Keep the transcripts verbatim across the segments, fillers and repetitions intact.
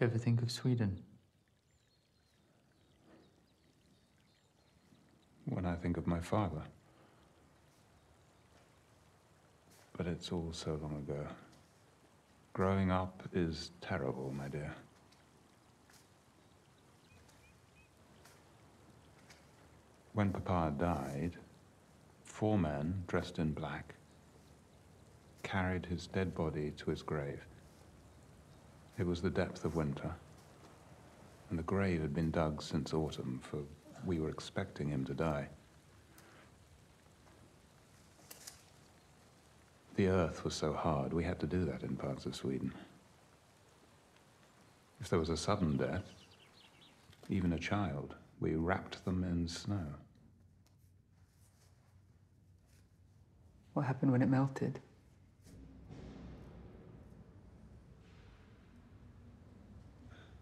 you ever think of Sweden? When I think of my father. But it's all so long ago. Growing up is terrible, my dear. When Papa died, four men dressed in black carried his dead body to his grave. It was the depth of winter, and the grave had been dug since autumn, for we were expecting him to die. The earth was so hard, we had to do that in parts of Sweden. If there was a sudden death, even a child, we wrapped them in snow. What happened when it melted?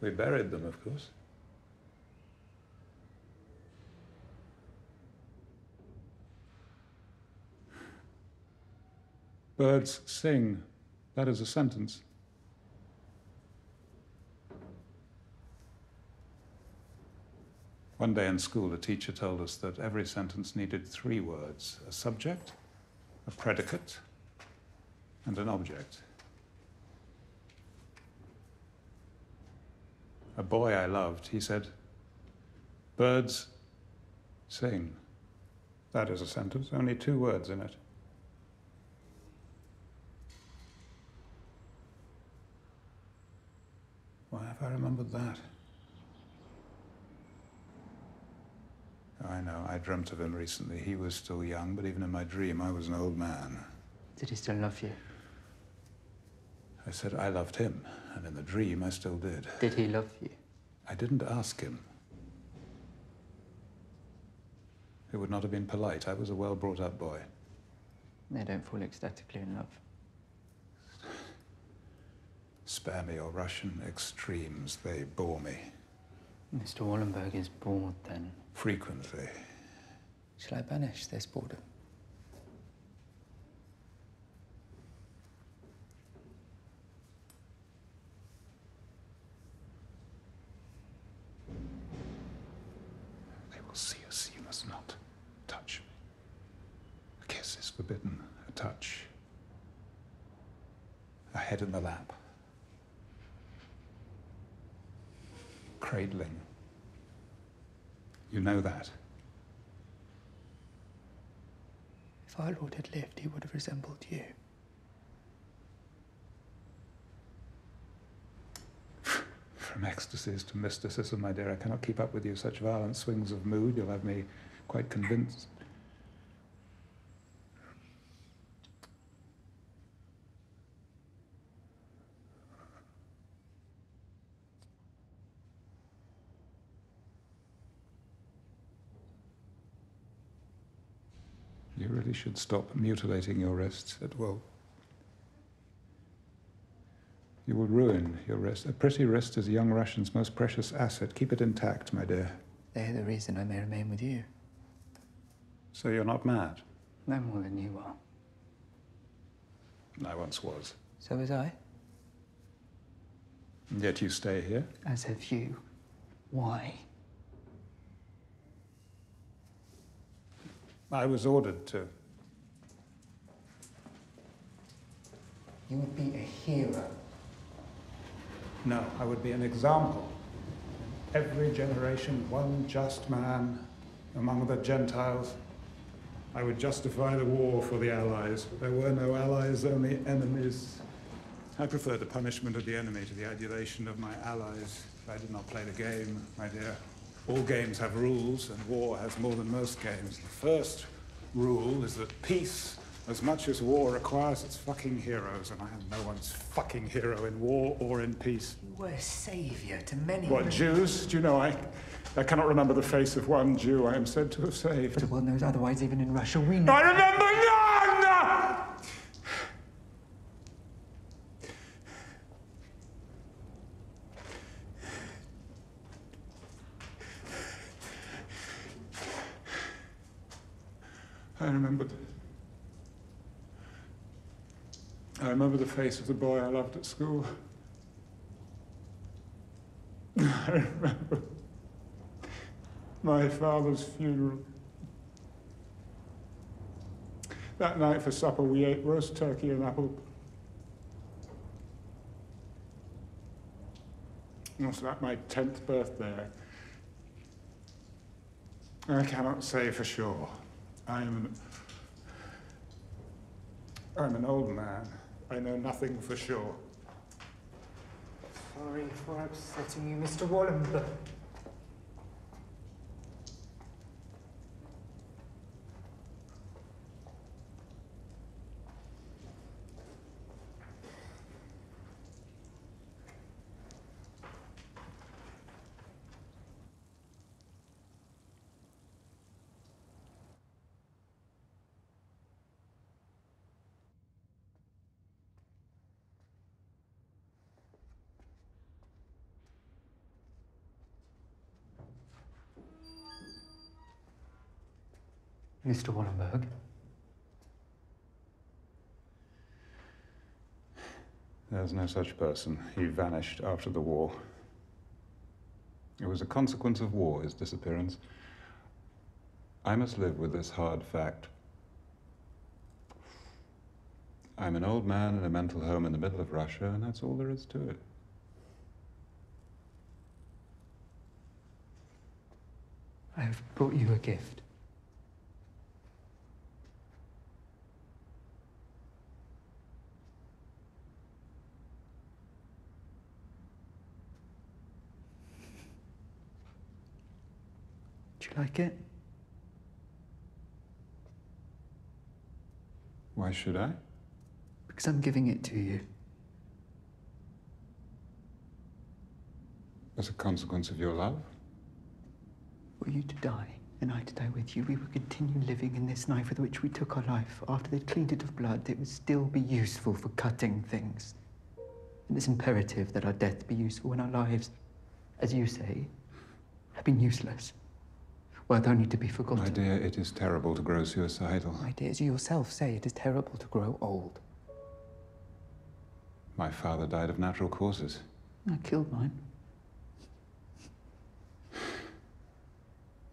We buried them, of course. Birds sing. That is a sentence. One day in school, a teacher told us that every sentence needed three words: a subject, a predicate, and an object. A boy I loved, he said, "Birds sing." That is a sentence, only two words in it. Why have I remembered that? I know, I dreamt of him recently. He was still young, but even in my dream, I was an old man. Did he still love you? I said I loved him, and in the dream, I still did. Did he love you? I didn't ask him. It would not have been polite. I was a well-brought-up boy. They don't fall ecstatically in love. Spare me your Russian extremes. They bore me. Mister Wallenberg is bored, then. Frequently. Shall I banish this boredom? They will see us. You must not touch me. A kiss is forbidden. A touch. A head in the lap. Cradling. You know that. If our Lord had lived, he would have resembled you. From ecstasies to mysticism, my dear, I cannot keep up with you. Such violent swings of mood, you'll have me quite convinced. You really should stop mutilating your wrists at will. You will ruin your wrist. A pretty wrist is a young Russian's most precious asset. Keep it intact, my dear. They are the reason I may remain with you. So you're not mad? No more than you are. I once was. So was I. And yet you stay here? As have you. Why? I was ordered to. You would be a hero. No, I would be an example. Every generation, one just man among the Gentiles. I would justify the war for the Allies. There were no allies, only enemies. I preferred the punishment of the enemy to the adulation of my allies. I did not play the game, my dear. All games have rules, and war has more than most games. The first rule is that peace, as much as war, requires its fucking heroes, and I am no one's fucking hero in war or in peace. You were a savior to many. What, Jews? Do you know, I, I cannot remember the face of one Jew I am said to have saved. But the world knows otherwise, even in Russia, we know. I remember none! I remembered. I remember the face of the boy I loved at school. I remember my father's funeral. That night for supper, we ate roast turkey and apple. It was like my tenth birthday. I cannot say for sure. I am an, I'm an old man. I know nothing for sure. Sorry for upsetting you, Mister Wallenberg. Mister Wallenberg? There's no such person. He vanished after the war. It was a consequence of war, his disappearance. I must live with this hard fact. I'm an old man in a mental home in the middle of Russia, and that's all there is to it. I have brought you a gift. Like it? Why should I? Because I'm giving it to you. As a consequence of your love? Were you to die, and I to die with you, we would continue living in this knife with which we took our life. After they'd cleaned it of blood, it would still be useful for cutting things. And it's imperative that our death be useful when our lives, as you say, have been useless. Worth only to be forgotten. My dear, it is terrible to grow suicidal. My dear, as you yourself say, it is terrible to grow old. My father died of natural causes. I killed mine.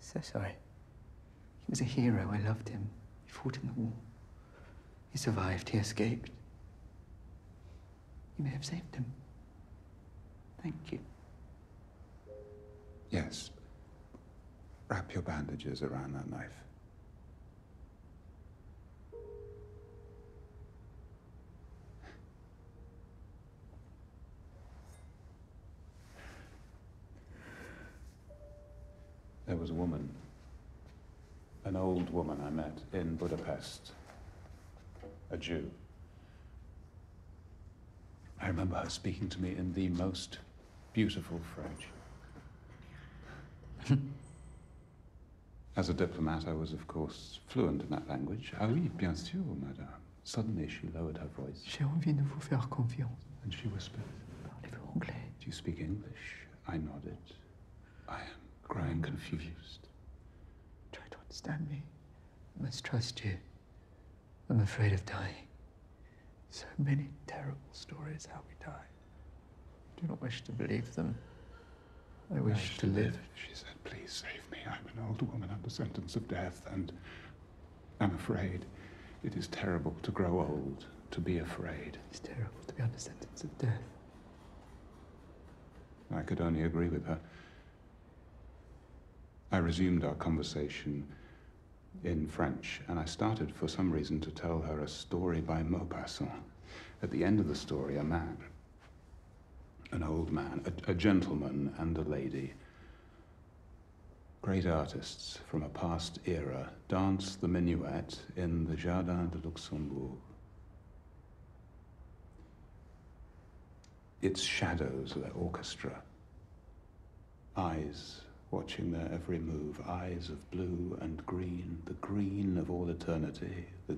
So sorry. He was a hero. I loved him. He fought in the war. He survived. He escaped. You may have saved him. Thank you. Yes. Wrap your bandages around that knife. There was a woman, an old woman I met in Budapest, a Jew. I remember her speaking to me in the most beautiful French. As a diplomat, I was, of course, fluent in that language. Ah oui, bien sûr, madame. Suddenly, she lowered her voice. J'ai envie de vous faire confiance. And she whispered, parlez-vous anglais? Do you speak English? I nodded. I am growing confused. Try to understand me. I must trust you. I'm afraid of dying. So many terrible stories how we die. I do not wish to believe them. I wish, I wish to, to live. live. She said, please save me. I'm an old woman under sentence of death, and I'm afraid. It is terrible to grow old, to be afraid. It's terrible to be under sentence of death. I could only agree with her. I resumed our conversation in French, and I started, for some reason, to tell her a story by Maupassant. At the end of the story, a man. An old man, a, a gentleman and a lady. Great artists from a past era dance the minuet in the Jardin de Luxembourg. Its shadows their orchestra. Eyes watching their every move, eyes of blue and green, the green of all eternity, the,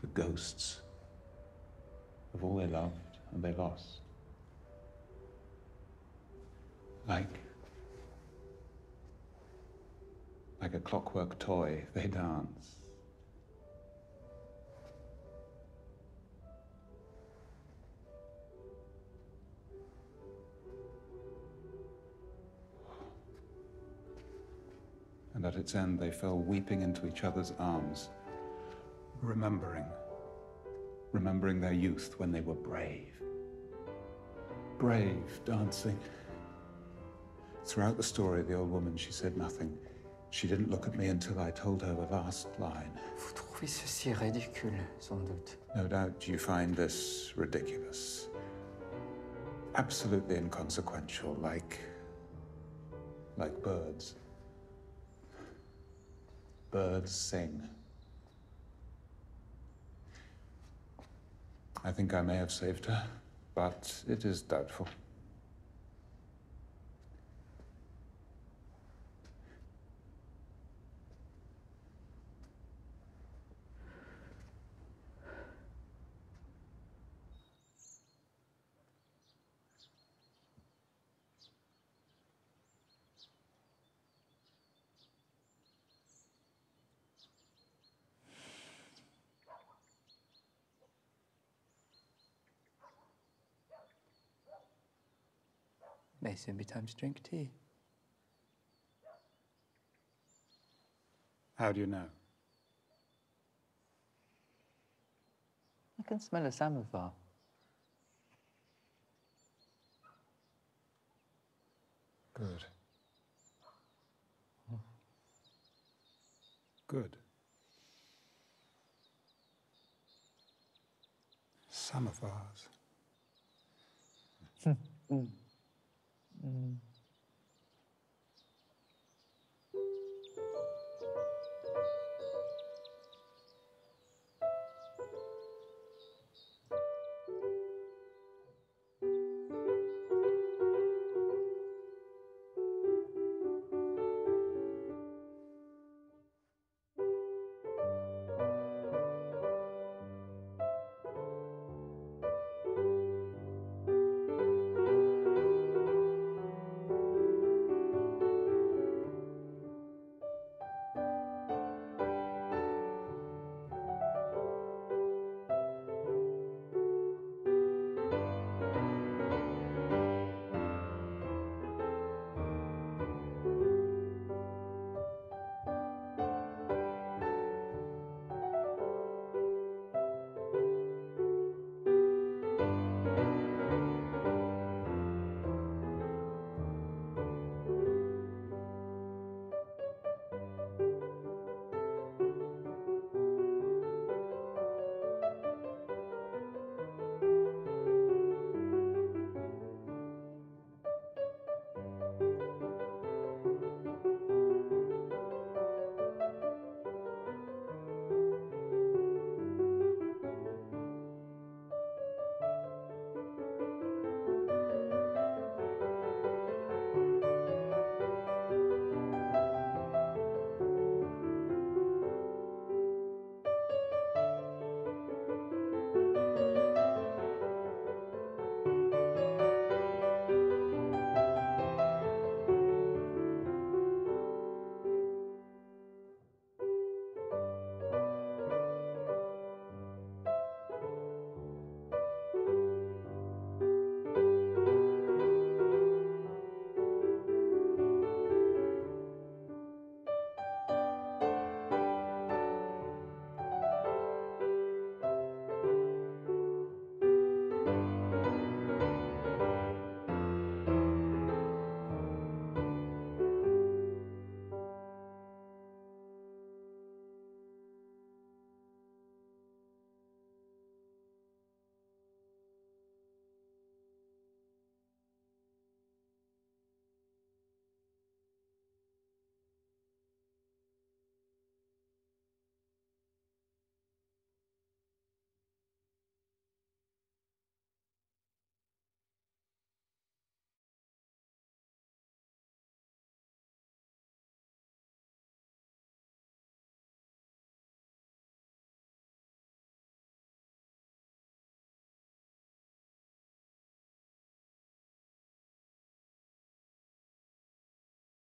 the ghosts of all they loved and they lost. Like, like a clockwork toy, they dance. and at its end they fell weeping into each other's arms, remembering, remembering their youth when they were brave. Brave, dancing. Throughout the story, the old woman, she said nothing. She didn't look at me until I told her the last line. Vous trouvez ceci ridicule, sans doute. No doubt you find this ridiculous. Absolutely inconsequential, like... like birds. Birds sing. I think I may have saved her, but it is doubtful. May soon be time to drink tea. How do you know? I can smell a samovar. Good. Oh. Good. Samovars. Mm. Mm.